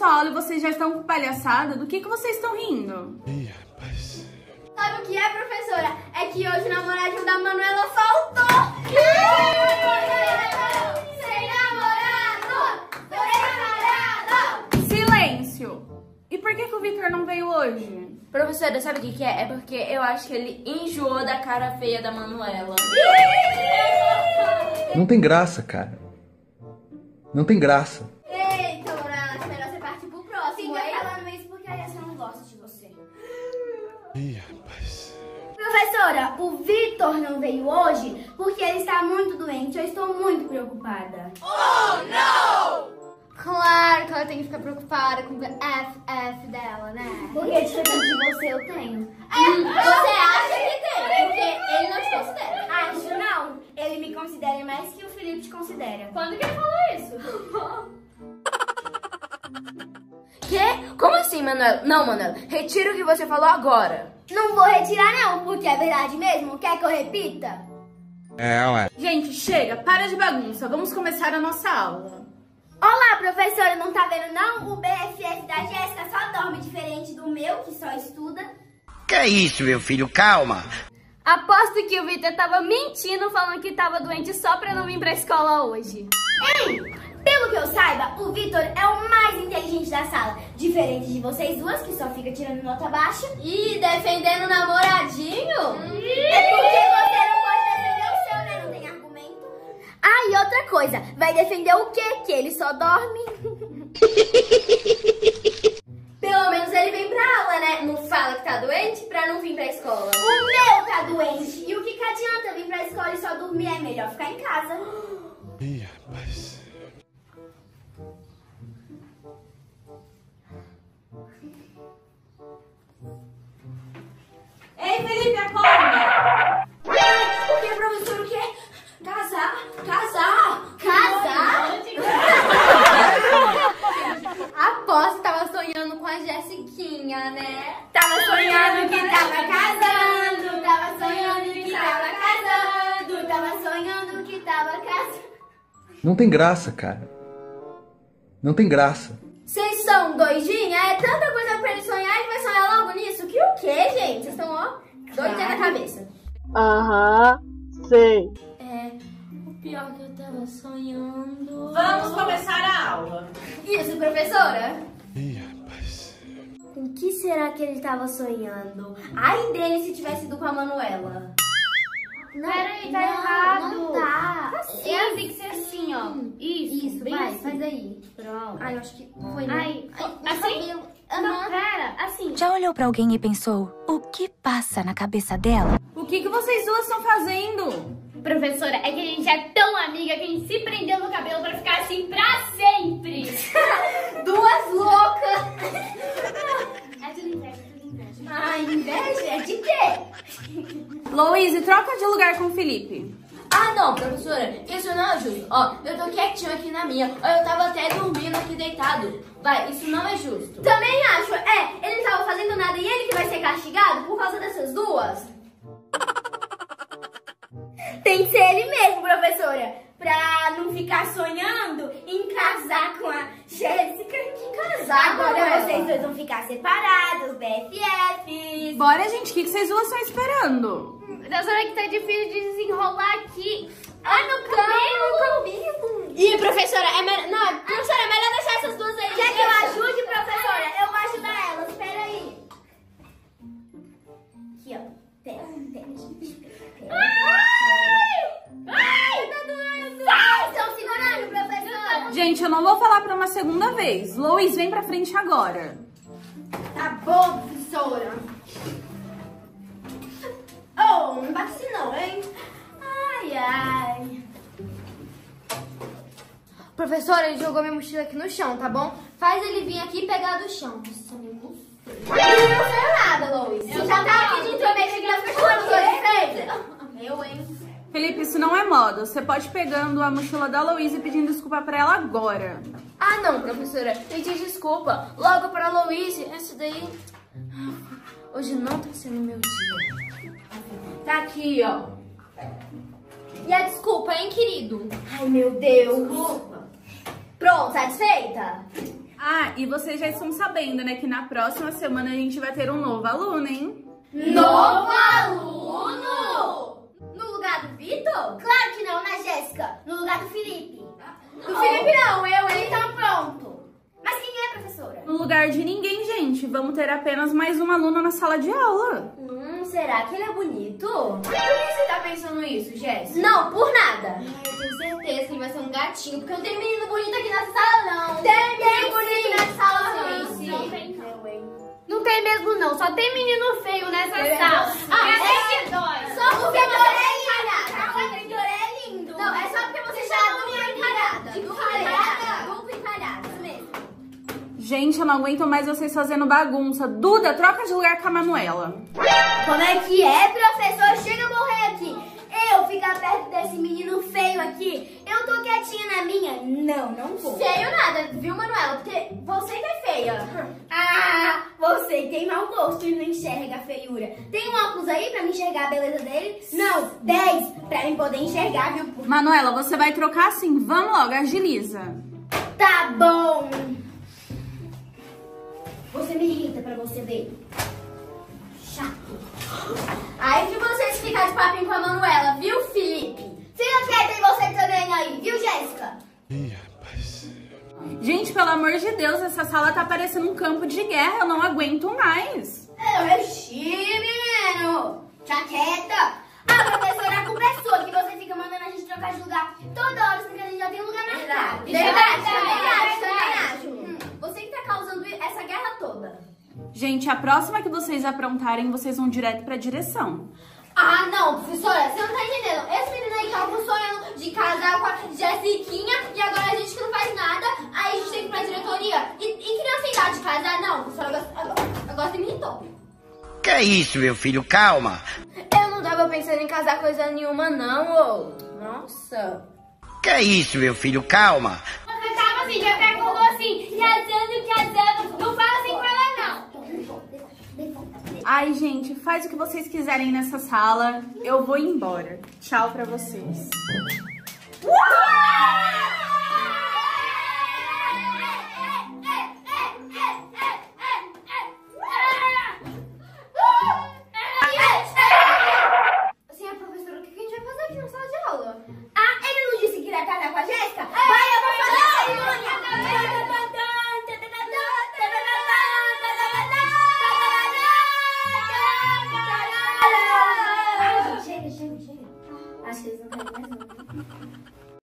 sua aula e vocês já estão com palhaçada, do que vocês estão rindo? Ih, rapaz... Sabe o que é, professora? É que hoje o namoradinho da Manuela faltou! Sem namorado! Sem namorado! Silêncio! E por que o Victor não veio hoje? Professora, sabe o que é? É porque eu acho que ele enjoou da cara feia da Manuela. Não tem graça, cara. Não tem graça. Eita, Manuela, melhor você partir pro próximo. Fica falando isso porque aí eu não gosto de você. Ih, rapaz. Professora, o Victor não veio hoje porque ele está muito doente. Eu estou muito preocupada. Oh, não! Claro que ela tem que ficar preocupada com o FF dela, né? Porque diferente de você, eu tenho. Você acha que tem? Porque ele não te considera. Acho não. Ele me considera mais que o Felipe te considera. Quando que ele falou isso? Quê? Como assim, Manuela? Não, Manuela. Retira o que você falou agora. Não vou retirar não, porque é verdade mesmo. Quer que eu repita? É, ué. Gente, chega. Para de bagunça. Vamos começar a nossa aula. Olá, professora, não tá vendo não? O BFF da Jéssica só dorme diferente do meu, que só estuda. Que é isso, meu filho? Calma! Aposto que o Victor tava mentindo, falando que tava doente só pra não vir pra escola hoje. Ei! Pelo que eu saiba, o Victor é o mais inteligente da sala. Diferente de vocês duas, que só fica tirando nota baixa. E defendendo o namoradinho? É porque você não pode defender o seu, né? Não tem argumento. Ah, e outra coisa, vai defender o quê? Que ele só dorme? Pelo menos ele vem pra aula, né? Não fala que tá doente pra não vir pra escola. O meu tá doente! E o que adianta vir pra escola e só dormir? É melhor ficar em casa. Ih, rapaz... Ei, Felipe, acorda! O que, professor? O quê? Casar? Casar? Casar? Aposto que tava sonhando com a Jessiquinha, né? Tava sonhando que tava casando. Tava sonhando que tava casando. Tava sonhando que tava casando. Não tem graça, cara. Não tem graça. Vocês são doidinha? É tanta coisa pra ele sonhar, ele vai sonhar logo nisso. Que o quê, gente? Vocês estão, ó, doida na cabeça. Aham, sei. Pior que eu tava sonhando... Vamos começar a aula! Isso, professora! Ih, rapaz... Com o que será que ele tava sonhando? Ai dele se tivesse ido com a Manuela! Não, peraí, tá errado! Não tá! Assim, é, tem que ser assim, ó! Isso, bem vai, assim. Faz aí! Pronto! Ai, eu acho que foi... Ai, assim? Não, pera, assim! Já olhou pra alguém e pensou, o que passa na cabeça dela? O que vocês duas estão fazendo? Professora, é que a gente é tão amiga que a gente se prendeu no cabelo pra ficar assim pra sempre. Duas loucas. É tudo inveja, é tudo inveja. Ai, inveja? É de quê? Louise, troca de lugar com o Felipe. Ah, não, professora. Isso não é justo. Ó, eu tô quietinho aqui na minha. Ó, eu tava até dormindo aqui deitado. Vai, isso não é justo. Também acho. É, ele não tava fazendo nada e ele que vai ser castigado por causa dessas duas? Tem que ser ele mesmo, professora, pra não ficar sonhando em casar com a Jéssica. Que casar? Agora vocês dois vão ficar separados, BFFs. Bora, gente, o que vocês duas estão esperando? Professora, que tá difícil de desenrolar aqui. Ai, meu cabelo! Ih, professora, é melhor... Não, professora, é melhor deixar essas duas aí. Quer que eu ajude, professora? Eu vou ajudar elas, peraí. Aqui, ó. Pera. Gente, eu não vou falar pra uma segunda vez. Louise, vem pra frente agora. Tá bom, professora. Oh, não bate assim não, hein? Ai, ai. Professora, ele jogou minha mochila aqui no chão, tá bom? Faz ele vir aqui e pegar do chão. Nossa, meu Deus. Ele não fez nada, Louise. Você já tá pedindo intrometida nas pessoas que você... Eu, hein? Felipe, isso não é moda. Você pode ir pegando a mochila da Louise e pedindo desculpa pra ela agora. Ah, não, professora. Pedir desculpa logo pra Louise. Isso daí... Hoje não tá sendo meu dia. Tá aqui, ó. E a desculpa, hein, querido? Ai, meu Deus. Desculpa. Pronto, satisfeita? Ah, e vocês já estão sabendo, né, que na próxima semana a gente vai ter um novo aluno, hein? Novo aluno? No lugar do Vitor? Claro que não, né, Jéssica? No lugar do Felipe. Do Felipe não, eu, hein? Então pronto. Mas quem é, professora? No lugar de ninguém, gente. Vamos ter apenas mais um aluno na sala de aula. Será que ele é bonito? Por que você tá pensando isso, Jéssica? Não, por nada. Ai, eu tenho certeza que ele vai ser um gatinho, porque não tem menino bonito aqui nessa sala, não. Tem bonito nessa sala, sim. Não tem, não, hein? Não tem mesmo, não. Só tem menino feio nessa sala. Ah, é que dói. Só porque você é linda. É lindo. Não, é só porque você já não é encalhada. Dupla encalhada. Mesmo. Gente, eu não aguento mais vocês fazendo bagunça. Duda, troca de lugar com a Manuela. Como é que é, professor? Chega a morrer aqui. Eu ficar perto desse menino feio aqui? Eu tô quietinha na minha? Não, não vou. Feio nada, viu, Manuela? Porque você que é feia. Ah, você tem mau gosto e não enxerga a feiura. Tem um óculos aí pra me enxergar a beleza dele? Não, 10 pra eu poder enxergar, viu? Manuela, você vai trocar assim. Vamos logo, agiliza. Tá bom. Você me irrita pra você ver. Aí que vocês ficar de papinho com a Manuela, viu, Felipe? Fica quieta em você também aí, viu, Jéssica? Ih, rapaz. Gente, pelo amor de Deus, essa sala tá parecendo um campo de guerra, eu não aguento mais. Eu mexi, menino. Tá quieta. Ah, professora, a culpa é sua que você fica mandando a gente trocar de lugar toda hora, porque a gente já tem lugar marcado. Verdade. Você que tá causando essa guerra toda. Gente, a próxima que vocês aprontarem, vocês vão direto pra direção. Ah, não, professora, você não tá entendendo. Esse menino aí tava sonhando de casar com a Jessiquinha e agora a gente que não faz nada, aí a gente tem que ir pra diretoria. E criança sem idade de casar, não, professora, agora você me irritou. Que é isso, meu filho? Calma. Eu não tava pensando em casar coisa nenhuma, não, ô. Nossa. Que é isso, meu filho? Calma. Você tava assim, já até acordou assim, casando, não fala assim com ela. Ai, gente, faz o que vocês quiserem nessa sala. Eu vou embora. Tchau pra vocês. Uau!